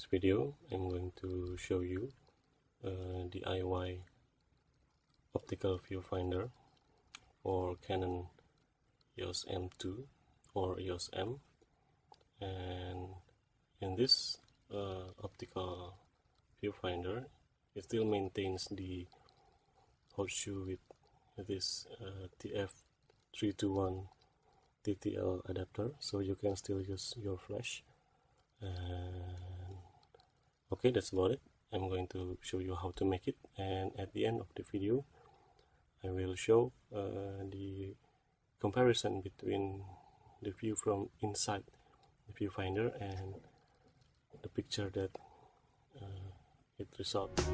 this video, I'm going to show you DIY optical viewfinder for Canon EOS M2 or EOS M. And in this optical viewfinder, it still maintains the horseshoe with this TF321 TTL adapter, so you can still use your flash. And okay, that's about it. I'm going to show you how to make it, and at the end of the video I will show the comparison between the view from inside the viewfinder and the picture that it results.